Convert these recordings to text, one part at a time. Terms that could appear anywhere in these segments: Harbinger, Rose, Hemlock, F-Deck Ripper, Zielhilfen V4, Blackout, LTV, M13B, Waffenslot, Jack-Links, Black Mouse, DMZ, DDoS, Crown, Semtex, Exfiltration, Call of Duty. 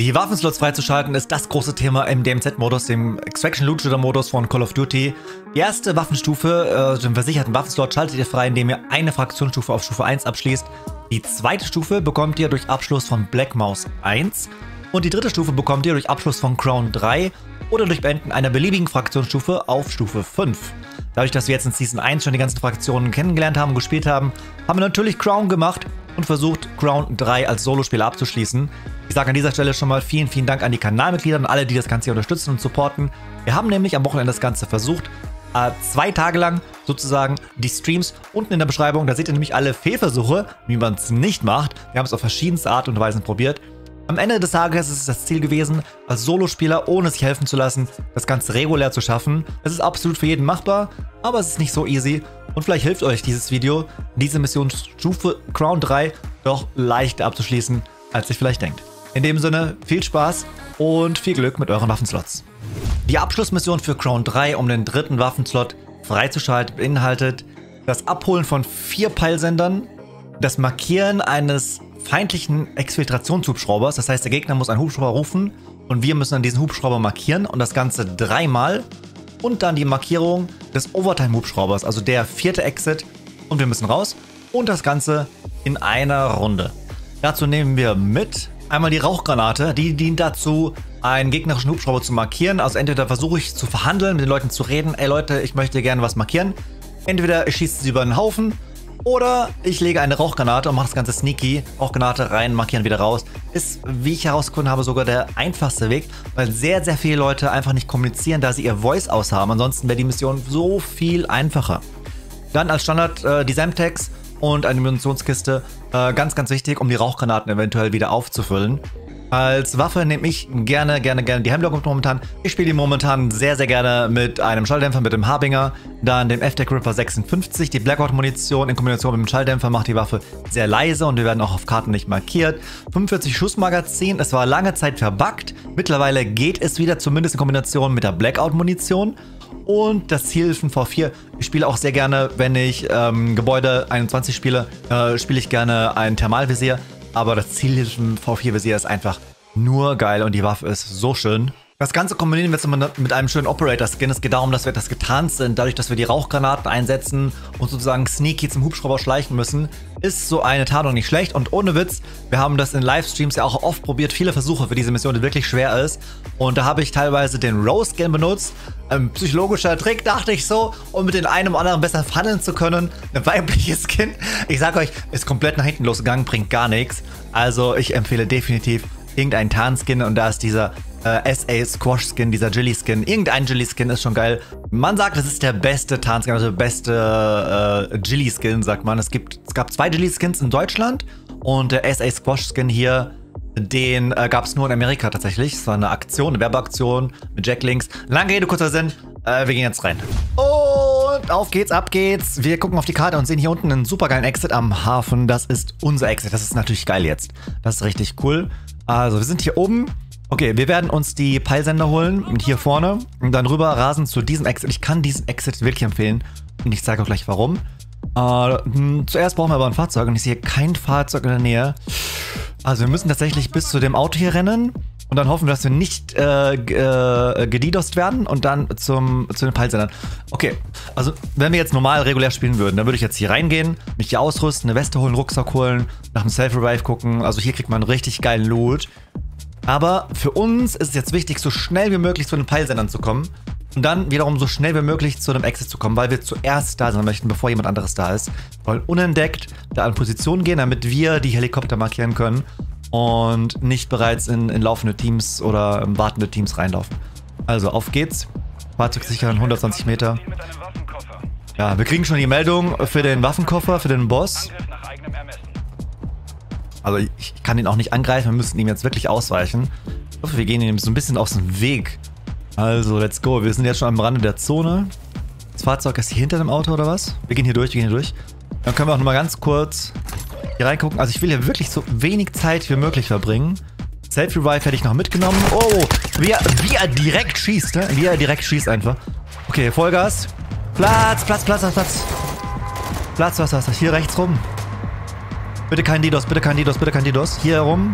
Die Waffenslots freizuschalten ist das große Thema im DMZ-Modus, dem Extraction-Loot-Shooter-Modus von Call of Duty. Die erste Waffenstufe, den versicherten Waffenslot, schaltet ihr frei, indem ihr eine Fraktionsstufe auf Stufe 1 abschließt. Die zweite Stufe bekommt ihr durch Abschluss von Black Mouse 1. Und die dritte Stufe bekommt ihr durch Abschluss von Crown 3 oder durch Beenden einer beliebigen Fraktionsstufe auf Stufe 5. Dadurch, dass wir jetzt in Season 1 schon die ganzen Fraktionen kennengelernt haben und gespielt haben, haben wir natürlich Crown gemacht und versucht, Crown 3 als Solospieler abzuschließen. Ich sage an dieser Stelle schon mal vielen, vielen Dank an die Kanalmitglieder und alle, die das Ganze hier unterstützen und supporten. Wir haben nämlich am Wochenende das Ganze versucht, 2 Tage lang sozusagen die Streams. Unten in der Beschreibung, da seht ihr nämlich alle Fehlversuche, wie man es nicht macht. Wir haben es auf verschiedenste Art und Weisen probiert. Am Ende des Tages ist es das Ziel gewesen, als Solospieler, ohne sich helfen zu lassen, das Ganze regulär zu schaffen. Es ist absolut für jeden machbar, aber es ist nicht so easy. Und vielleicht hilft euch dieses Video, diese Missionsstufe Crown 3 doch leichter abzuschließen, als ihr vielleicht denkt. In dem Sinne, viel Spaß und viel Glück mit euren Waffenslots. Die Abschlussmission für Crown 3, um den dritten Waffenslot freizuschalten, beinhaltet das Abholen von 4 Peilsendern, das Markieren eines feindlichen Exfiltrationshubschraubers. Das heißt, der Gegner muss einen Hubschrauber rufen und wir müssen dann diesen Hubschrauber markieren und das Ganze 3-mal und dann die Markierung des Overtime-Hubschraubers, also der 4. Exit, und wir müssen raus und das Ganze in einer Runde. Dazu nehmen wir mit einmal die Rauchgranate, die dient dazu, einen gegnerischen Hubschrauber zu markieren. Also entweder versuche ich zu verhandeln, mit den Leuten zu reden, ey Leute, ich möchte gerne was markieren. Entweder ich schieße sie über den Haufen oder ich lege eine Rauchgranate und mache das Ganze sneaky. Rauchgranate rein, markieren, wieder raus. Ist, wie ich herausgefunden habe, sogar der einfachste Weg, weil sehr, sehr viele Leute einfach nicht kommunizieren, da sie ihr Voice aus haben. Ansonsten wäre die Mission so viel einfacher. Dann als Standard die Semtex und eine Munitionskiste. Ganz, ganz wichtig, um die Rauchgranaten eventuell wieder aufzufüllen. Als Waffe nehme ich gerne die Hemlock momentan. Ich spiele die momentan sehr, sehr gerne mit einem Schalldämpfer, mit dem Harbinger, dann dem F-Deck Ripper 56. Die Blackout-Munition in Kombination mit dem Schalldämpfer macht die Waffe sehr leise und wir werden auch auf Karten nicht markiert. 45 Schussmagazin, es war lange Zeit verbuggt. Mittlerweile geht es wieder, zumindest in Kombination mit der Blackout-Munition. Und das Zielhilfen V4. Ich spiele auch sehr gerne, wenn ich Gebäude 21 spiele, spiele ich gerne ein Thermalvisier. Aber das Zielhilfen V4-Visier ist einfach nur geil und die Waffe ist so schön. Das Ganze kombinieren wir jetzt mit einem schönen Operator-Skin. Es geht darum, dass wir etwas getarnt sind. Dadurch, dass wir die Rauchgranaten einsetzen und sozusagen sneaky zum Hubschrauber schleichen müssen, ist so eine Tarnung nicht schlecht. Und ohne Witz, wir haben das in Livestreams ja auch oft probiert. Viele Versuche für diese Mission, die wirklich schwer ist. Und da habe ich teilweise den Rose-Skin benutzt. Ein psychologischer Trick, dachte ich so, um mit den einen oder anderen besser handeln zu können. Ein weibliches Skin, ich sage euch, ist komplett nach hinten losgegangen, bringt gar nichts. Also ich empfehle definitiv irgendeinen Tarnskin und da ist dieser S.A. Squash Skin, dieser Jelly Skin. Irgendein Jelly Skin ist schon geil. Man sagt, das ist der beste Tarnskin, also der beste Jelly Skin, sagt man. Es gab 2 Jelly Skins in Deutschland und der S.A. Squash Skin hier, den gab es nur in Amerika tatsächlich. Es war eine Aktion, eine Werbeaktion mit Jack-Links. Lange Rede, kurzer Sinn. Wir gehen jetzt rein. Und auf geht's, ab geht's. Wir gucken auf die Karte und sehen hier unten einen supergeilen Exit am Hafen. Das ist unser Exit. Das ist natürlich geil jetzt. Das ist richtig cool. Also, wir sind hier oben. Okay, wir werden uns die Peilsender holen, hier vorne, und dann rüber rasen zu diesem Exit. Ich kann diesen Exit wirklich empfehlen und ich zeige euch gleich warum. Zuerst brauchen wir aber ein Fahrzeug und ich sehe kein Fahrzeug in der Nähe. Also wir müssen tatsächlich bis zu dem Auto hier rennen und dann hoffen wir, dass wir nicht gedidost werden und dann zu den Peilsendern. Okay, also wenn wir jetzt normal regulär spielen würden, dann würde ich jetzt hier reingehen, mich hier ausrüsten, eine Weste holen, Rucksack holen, nach dem Self-Revive gucken. Also hier kriegt man einen richtig geilen Loot. Aber für uns ist es jetzt wichtig, so schnell wie möglich zu den Peilsendern zu kommen und dann wiederum so schnell wie möglich zu dem Exit zu kommen, weil wir zuerst da sein möchten, bevor jemand anderes da ist. Wir wollen unentdeckt da an Position gehen, damit wir die Helikopter markieren können und nicht bereits in laufende Teams oder wartende Teams reinlaufen. Also auf geht's. Fahrzeug sichern, 120 Meter. Ja, wir kriegen schon die Meldung für den Waffenkoffer, für den Boss. Also ich kann ihn auch nicht angreifen, wir müssen ihm jetzt wirklich ausweichen. Ich hoffe, wir gehen ihm so ein bisschen aus dem Weg. Also, let's go. Wir sind jetzt schon am Rande der Zone. Das Fahrzeug ist hier hinter dem Auto, oder was? Wir gehen hier durch, wir gehen hier durch. Dann können wir auch nochmal ganz kurz hier reingucken. Also ich will hier wirklich so wenig Zeit wie möglich verbringen. Self-Revive hätte ich noch mitgenommen. Oh, wie er direkt schießt, ne? Wie er direkt schießt einfach. Okay, Vollgas. Platz, Platz, Platz, Platz, Platz. Platz, was, was, was. Hier rechts rum. Bitte kein DDoS, bitte kein DDoS, bitte kein DDoS. Hier herum.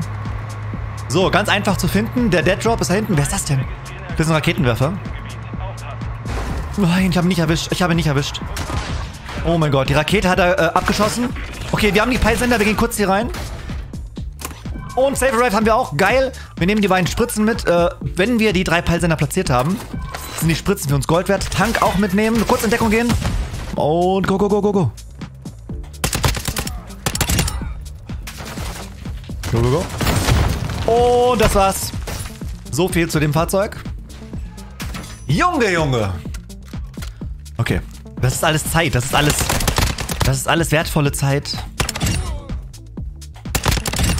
So, ganz einfach zu finden. Der Dead Drop ist da hinten. Wer ist das denn? Das ist ein Raketenwerfer. Nein, ich habe ihn nicht erwischt. Ich habe ihn nicht erwischt. Oh mein Gott, die Rakete hat er abgeschossen. Okay, wir haben die Peilsender, wir gehen kurz hier rein. Und Safe Arrive haben wir auch. Geil. Wir nehmen die beiden Spritzen mit. Wenn wir die drei Peilsender platziert haben, sind die Spritzen für uns Gold wert. Tank auch mitnehmen. Kurz in Deckung gehen. Und go, go, go, go, go. Go, go, go. Und das war's. So viel zu dem Fahrzeug. Junge, Junge. Okay. Das ist alles Zeit. Das ist alles wertvolle Zeit.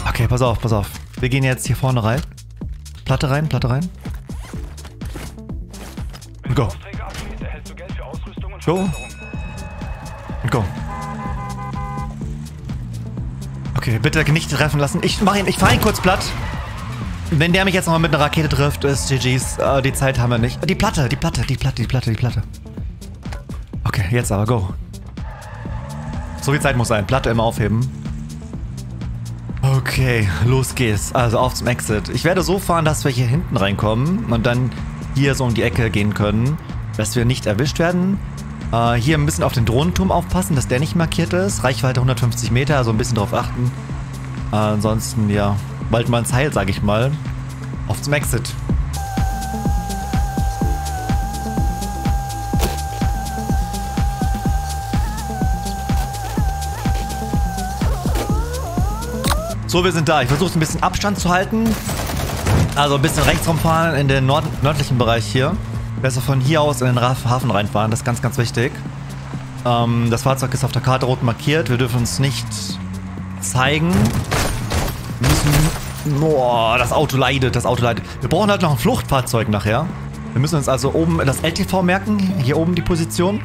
Okay, pass auf, pass auf. Wir gehen jetzt hier vorne rein. Platte rein, Platte rein. Und go. Go. Und go. Okay, bitte nicht treffen lassen. Ich mach ihn, ich fahre ihn kurz platt. Wenn der mich jetzt nochmal mit einer Rakete trifft, ist GG's. Die Zeit haben wir nicht. Die Platte, die Platte, die Platte, die Platte, die Platte. Okay, jetzt aber, go. So viel Zeit muss sein. Platte immer aufheben. Okay, los geht's. Also auf zum Exit. Ich werde so fahren, dass wir hier hinten reinkommen und dann hier so um die Ecke gehen können, dass wir nicht erwischt werden. Hier ein bisschen auf den Drohnenturm aufpassen, dass der nicht markiert ist. Reichweite 150 Meter, also ein bisschen drauf achten. Ansonsten, ja, bald mal ins Heil, sag ich mal. Auf zum Exit. So, wir sind da. Ich versuche ein bisschen Abstand zu halten. Also ein bisschen rechts rumfahren in den nördlichen Bereich hier. Besser von hier aus in den Hafen reinfahren. Das ist ganz, ganz wichtig. Das Fahrzeug ist auf der Karte rot markiert. Wir dürfen uns nicht zeigen. Wir müssen... Boah, das Auto leidet, das Auto leidet. Wir brauchen halt noch ein Fluchtfahrzeug nachher. Wir müssen uns also oben das LTV merken. Hier oben die Position.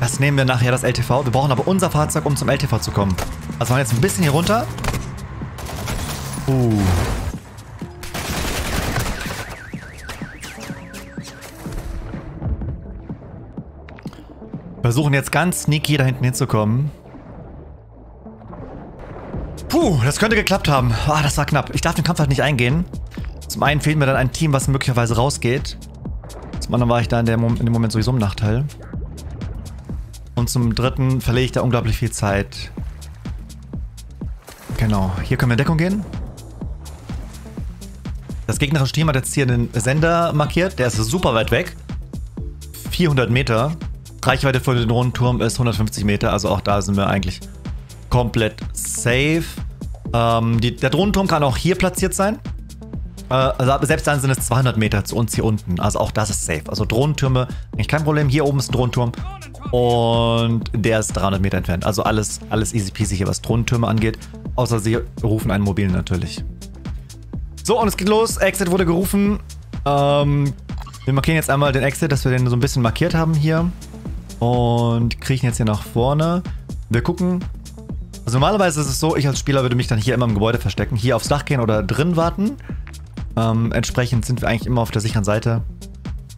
Das nehmen wir nachher, das LTV. Wir brauchen aber unser Fahrzeug, um zum LTV zu kommen. Also machen wir jetzt ein bisschen hier runter. Versuchen jetzt ganz sneaky da hinten hinzukommen. Puh, das könnte geklappt haben. Ah, das war knapp. Ich darf den Kampf halt nicht eingehen. Zum einen fehlt mir dann ein Team, was möglicherweise rausgeht. Zum anderen war ich da in dem Moment sowieso im Nachteil. Und zum dritten verliere ich da unglaublich viel Zeit. Genau, hier können wir in Deckung gehen. Das gegnerische Team hat jetzt hier den Sender markiert. Der ist super weit weg. 400 Meter. Reichweite für den Drohnenturm ist 150 Meter. Also auch da sind wir eigentlich komplett safe. Der Drohnenturm kann auch hier platziert sein. Also selbst dann sind es 200 Meter zu uns hier unten. Also auch das ist safe. Also Drohnentürme, eigentlich kein Problem. Hier oben ist ein Drohnenturm. Und der ist 300 Meter entfernt. Also alles easy peasy hier, was Drohnentürme angeht. Außer sie rufen einen mobilen natürlich. So, und es geht los. Exit wurde gerufen. Wir markieren jetzt einmal den Exit, dass wir den so ein bisschen markiert haben hier. Und kriechen jetzt hier nach vorne. Wir gucken. Also normalerweise ist es so, ich als Spieler würde mich dann hier immer im Gebäude verstecken. Hier aufs Dach gehen oder drin warten. Entsprechend sind wir eigentlich immer auf der sicheren Seite,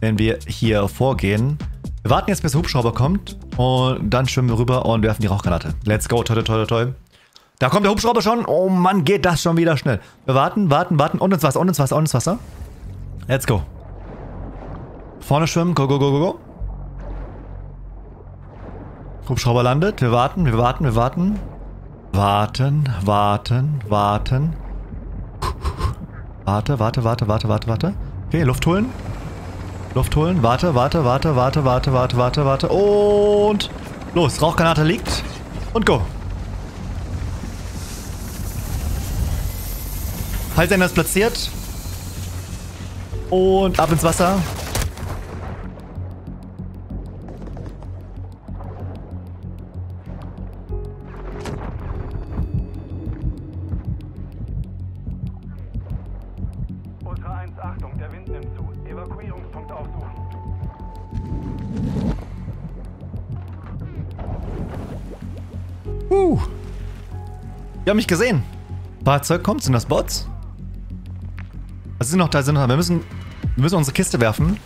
wenn wir hier vorgehen. Wir warten jetzt, bis der Hubschrauber kommt. Und dann schwimmen wir rüber und werfen die Rauchgranate. Let's go, toi, toi, toi, toi. Da kommt der Hubschrauber schon. Oh Mann, geht das schon wieder schnell. Wir warten, warten, warten. Und ins Wasser, und ins Wasser, und ins Wasser. Let's go. Vorne schwimmen. Go, go, go, go, go. Hubschrauber landet. Wir warten, wir warten, wir warten. Warten, warten, warten. Warte, warte, warte, warte, warte, warte. Okay, Luft holen. Luft holen. Warte, warte, warte, warte, warte, warte, warte, warte. Und los. Rauchgranate liegt. Und go. Peilsender ist platziert. Und ab ins Wasser. Ultra 1, Achtung, der Wind nimmt zu. Evakuierungspunkt aufsuchen. Die haben mich gesehen. Fahrzeug kommt. Sind das Bots? Also sind noch da, sind noch da. Wir müssen unsere Kiste werfen.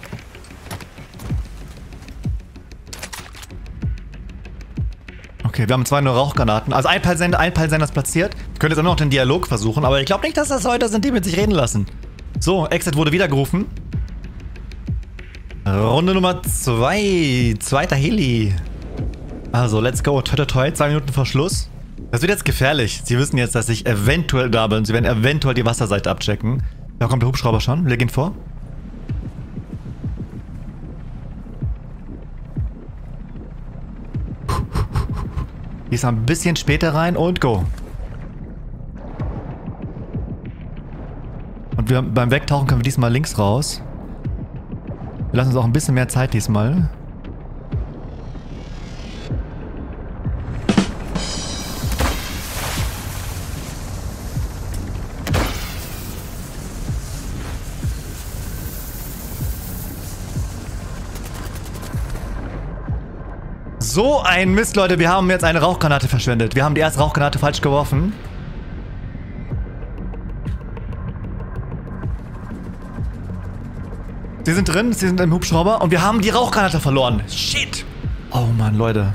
Okay, wir haben zwei neue Rauchgranaten. Also ein Peilsender ist platziert. Könnt jetzt auch noch den Dialog versuchen, aber ich glaube nicht, dass das Leute sind, die mit sich reden lassen. So, Exit wurde wieder gerufen. Runde Nummer 2. Zweiter Heli. Also, let's go. Toi, toi, toi. 2 Minuten vor Schluss. Das wird jetzt gefährlich. Sie wissen jetzt, dass ich eventuell da bin. Sie werden eventuell die Wasserseite abchecken. Da kommt der Hubschrauber schon. Leg ihn vor. Diesmal ein bisschen später rein und go. Und wir, beim Wegtauchen können wir diesmal links raus. Wir lassen uns auch ein bisschen mehr Zeit diesmal. So ein Mist, Leute. Wir haben jetzt eine Rauchgranate verschwendet. Wir haben die erste Rauchgranate falsch geworfen. Sie sind drin, sie sind im Hubschrauber und wir haben die Rauchgranate verloren. Shit. Oh Mann, Leute.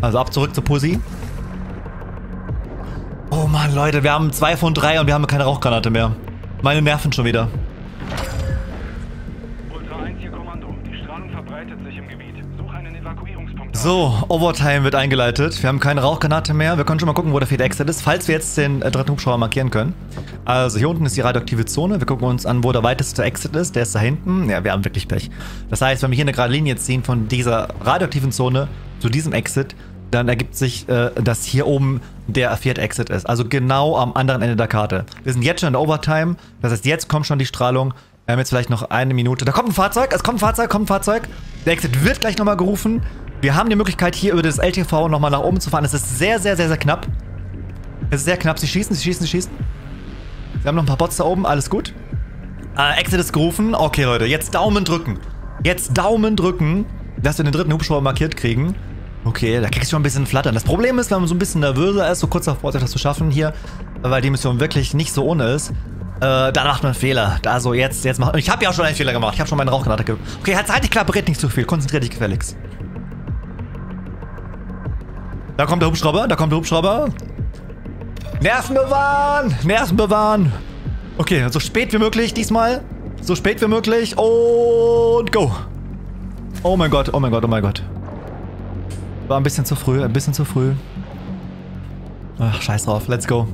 Also ab zurück zur Pussy. Oh Mann, Leute. Wir haben 2 von 3 und wir haben keine Rauchgranate mehr. Meine Nerven schon wieder. So, Overtime wird eingeleitet. Wir haben keine Rauchgranate mehr. Wir können schon mal gucken, wo der Fade Exit ist, falls wir jetzt den dritten Hubschrauber markieren können. Also hier unten ist die radioaktive Zone. Wir gucken uns an, wo der weiteste Exit ist. Der ist da hinten. Ja, wir haben wirklich Pech. Das heißt, wenn wir hier eine gerade Linie ziehen von dieser radioaktiven Zone zu diesem Exit, dann ergibt sich, dass hier oben der vierte Exit ist. Also genau am anderen Ende der Karte. Wir sind jetzt schon in der Overtime. Das heißt, jetzt kommt schon die Strahlung. Wir haben jetzt vielleicht noch 1 Minute. Da kommt ein Fahrzeug. Es kommt ein Fahrzeug, kommt ein Fahrzeug. Der Exit wird gleich nochmal gerufen. Wir haben die Möglichkeit, hier über das LTV nochmal nach oben zu fahren. Es ist sehr, sehr, sehr, sehr knapp. Es ist sehr knapp. Sie schießen, sie schießen, sie schießen. Wir haben noch ein paar Bots da oben. Alles gut. Exit ist gerufen. Okay, Leute. Jetzt Daumen drücken. Jetzt Daumen drücken, dass wir den dritten Hubschrauber markiert kriegen. Okay, da kriegst du schon ein bisschen Flattern. Das Problem ist, wenn man so ein bisschen nervöser ist, so kurz davor, das zu schaffen hier, weil die Mission wirklich nicht so ohne ist, dann macht man Fehler. Also jetzt macht... Ich habe ja auch schon einen Fehler gemacht. Ich habe schon meine Rauchgranate gegeben. Okay, halt die Klappe, red nicht zu viel. Konzentrier dich gefälligst. Da kommt der Hubschrauber, da kommt der Hubschrauber. Nerven bewahren, Nerven bewahren. Okay, so spät wie möglich diesmal. So spät wie möglich und go. Oh mein Gott, oh mein Gott, oh mein Gott. War ein bisschen zu früh, ein bisschen zu früh. Ach, scheiß drauf, let's go.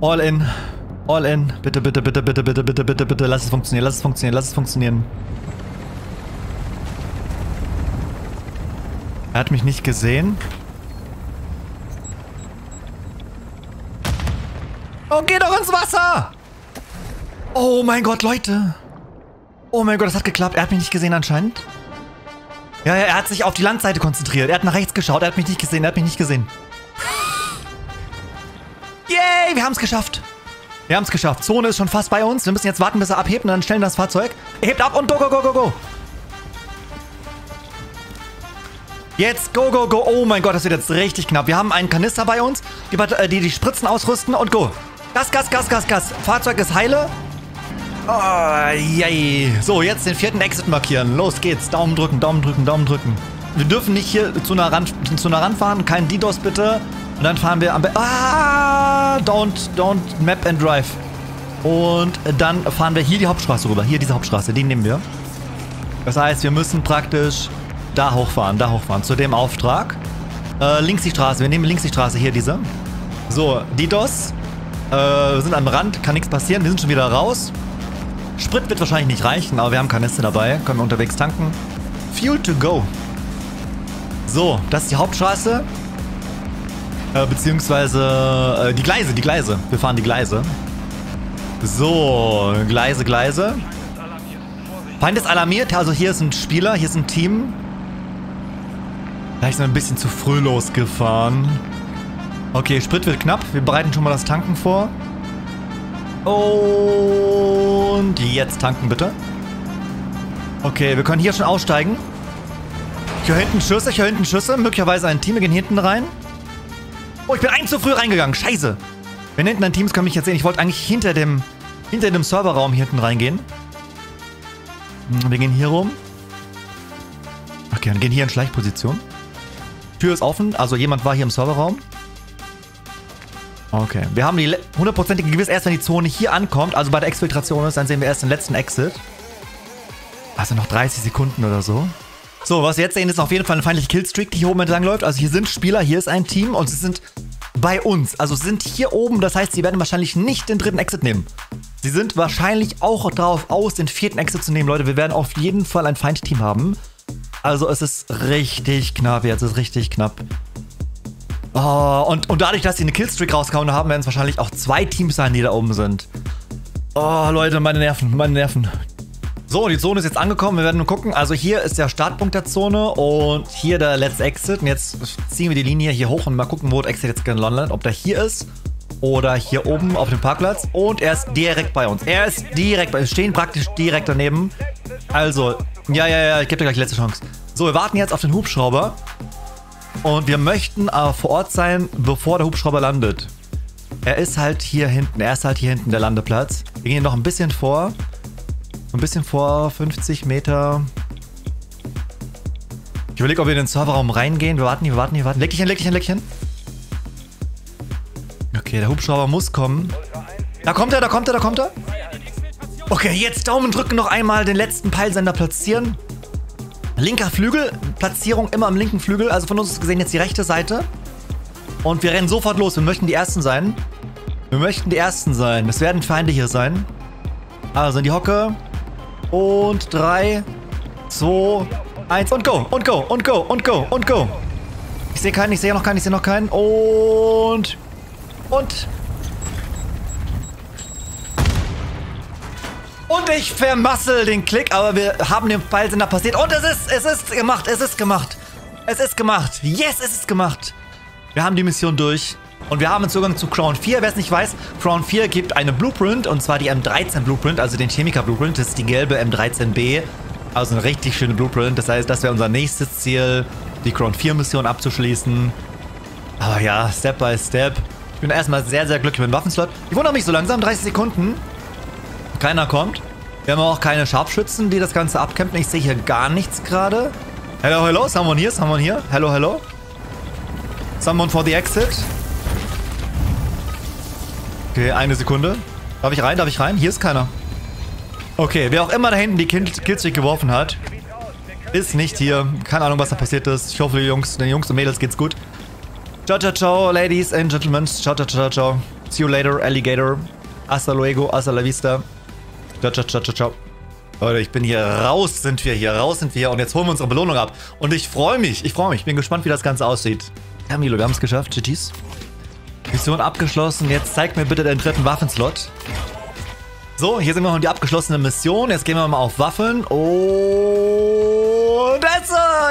All in, all in. Bitte, bitte, bitte, bitte, bitte, bitte, bitte, bitte. Lass es funktionieren, lass es funktionieren, lass es funktionieren. Er hat mich nicht gesehen. Oh, geh doch ins Wasser! Oh mein Gott, Leute. Oh mein Gott, das hat geklappt. Er hat mich nicht gesehen anscheinend. Ja, er hat sich auf die Landseite konzentriert. Er hat nach rechts geschaut. Er hat mich nicht gesehen. Er hat mich nicht gesehen. Yay, wir haben es geschafft. Wir haben es geschafft. Zone ist schon fast bei uns. Wir müssen jetzt warten, bis er abhebt und dann stellen wir das Fahrzeug. Er hebt ab und go, go, go, go, go. Jetzt go, go, go. Oh mein Gott, das wird jetzt richtig knapp. Wir haben einen Kanister bei uns, die Spritzen ausrüsten und go. Gas, Gas, Gas, Gas, Gas. Fahrzeug ist heile. Oh, yay. So, jetzt den vierten Exit markieren. Los geht's. Daumen drücken, Daumen drücken, Daumen drücken. Wir dürfen nicht hier zu nah ranfahren. Kein DDoS bitte. Und dann fahren wir am... Don't map and drive. Und dann fahren wir hier die Hauptstraße rüber. Hier diese Hauptstraße, die nehmen wir. Das heißt, wir müssen praktisch da hochfahren, zu dem Auftrag. Links die Straße, wir nehmen links die Straße, hier diese. So, DDoS. Wir sind am Rand, kann nichts passieren, wir sind schon wieder raus. Sprit wird wahrscheinlich nicht reichen, aber wir haben Kanister dabei, können wir unterwegs tanken. Fuel to go. So, das ist die Hauptstraße. Beziehungsweise die Gleise, die Gleise. Wir fahren die Gleise. So, Gleise, Gleise. Feind ist alarmiert, also hier ist ein Spieler, hier ist ein Team. Vielleicht sind wir ein bisschen zu früh losgefahren. Okay, Sprit wird knapp. Wir bereiten schon mal das Tanken vor. Und jetzt tanken bitte. Okay, wir können hier schon aussteigen. Ich höre hinten Schüsse, ich höre hinten Schüsse. Möglicherweise ein Team, wir gehen hinten rein. Oh, ich bin ein zu früh reingegangen, scheiße. Wenn hinten ein Team ist, kann mich jetzt sehen. Ich wollte eigentlich hinter dem Serverraum hier hinten reingehen. Wir gehen hier rum. Okay, dann gehen hier in Schleichposition. Tür ist offen, also jemand war hier im Serverraum. Okay, wir haben die hundertprozentige Gewissheit erst, wenn die Zone hier ankommt, also bei der Exfiltration ist, dann sehen wir erst den letzten Exit. Also noch 30 Sekunden oder so. So, was wir jetzt sehen, ist auf jeden Fall eine feindliche Killstreak, die hier oben entlang läuft. Also hier sind Spieler, hier ist ein Team und sie sind bei uns. Also sie sind hier oben, das heißt, sie werden wahrscheinlich nicht den dritten Exit nehmen. Sie sind wahrscheinlich auch darauf aus, den vierten Exit zu nehmen. Leute, wir werden auf jeden Fall ein Feindteam haben. Also es ist richtig knapp jetzt, es ist richtig knapp. Oh, und dadurch, dass sie eine Killstreak rausgehauen haben, werden es wahrscheinlich auch zwei Teams sein, die da oben sind. Oh, Leute, meine Nerven, meine Nerven. So, die Zone ist jetzt angekommen, wir werden nur gucken. Also hier ist der Startpunkt der Zone und hier der letzte Exit. Und jetzt ziehen wir die Linie hier hoch und mal gucken, wo der Exit jetzt gelandet, ob der hier ist oder hier oben auf dem Parkplatz. Und er ist direkt bei uns. Er ist direkt bei uns. Wir stehen praktisch direkt daneben. Also, ja, ich gebe dir gleich die letzte Chance. So, wir warten jetzt auf den Hubschrauber. Und wir möchten vor Ort sein, bevor der Hubschrauber landet. Er ist halt hier hinten. Er ist halt hier hinten, der Landeplatz. Wir gehen noch ein bisschen vor. Ein bisschen vor 50 Meter. Ich überlege, ob wir in den Serverraum reingehen. Wir warten. Leg dich hin. Okay, der Hubschrauber muss kommen. Da kommt er. Okay, jetzt Daumen drücken, noch einmal den letzten Peilsender platzieren. Linker Flügel. Platzierung immer am linken Flügel. Also von uns aus gesehen jetzt die rechte Seite. Und wir rennen sofort los. Wir möchten die Ersten sein. Es werden Feinde hier sein. Also in die Hocke. Und 3, 2, 1 und go, und go, und go, und go, und go. Ich sehe keinen, ich sehe noch keinen. Und ich vermassel den Klick, aber wir haben den Pfeilsender passiert. Und es ist gemacht. Yes, es ist gemacht. Wir haben die Mission durch. Und wir haben Zugang zu Crown 4, wer es nicht weiß. Crown 4 gibt eine Blueprint, und zwar die M13 Blueprint, also den Chemiker Blueprint. Das ist die gelbe M13B, also eine richtig schöne Blueprint. Das heißt, das wäre unser nächstes Ziel, die Crown 4 Mission abzuschließen. Aber ja, Step by Step. Ich bin erstmal sehr, sehr glücklich mit dem Waffenslot. Ich wundere mich so langsam, 30 Sekunden. Keiner kommt. Wir haben auch keine Scharfschützen, die das Ganze abkämpfen. Ich sehe hier gar nichts gerade. Hello, someone here. Hello. Someone for the exit. Okay, eine Sekunde. Darf ich rein? Hier ist keiner. Okay, wer auch immer da hinten die Killstreak geworfen hat, ist nicht hier. Keine Ahnung, was da passiert ist. Ich hoffe, den Jungs und Mädels geht's gut. Ciao, Ladies and Gentlemen. Ciao. See you later, Alligator. Hasta luego, hasta la vista. Ciao. Leute, ich bin hier. Raus sind wir hier. Und jetzt holen wir unsere Belohnung ab. Und ich freue mich. Bin gespannt, wie das Ganze aussieht. Ja, Milo, wir haben es geschafft. GG's. Mission abgeschlossen. Jetzt zeig mir bitte den dritten Waffenslot. So, hier sind wir noch in die abgeschlossene Mission. Jetzt gehen wir mal auf Waffen. Und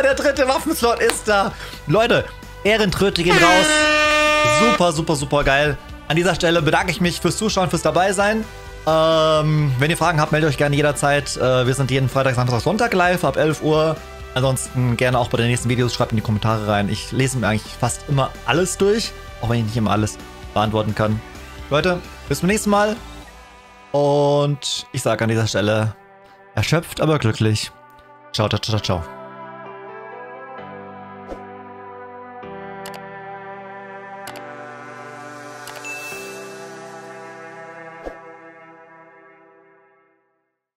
der dritte Waffenslot ist da. Leute, Ehrentröte gehen raus. Super geil. An dieser Stelle bedanke ich mich fürs Zuschauen, fürs Dabeisein. Wenn ihr Fragen habt, meldet euch gerne jederzeit. Wir sind jeden Freitag, Samstag, Sonntag live ab 11 Uhr. Ansonsten gerne auch bei den nächsten Videos. Schreibt in die Kommentare rein. Ich lese mir eigentlich fast immer alles durch. Auch wenn ich nicht immer alles beantworten kann. Leute, bis zum nächsten Mal. Und ich sage an dieser Stelle, erschöpft, aber glücklich. Ciao.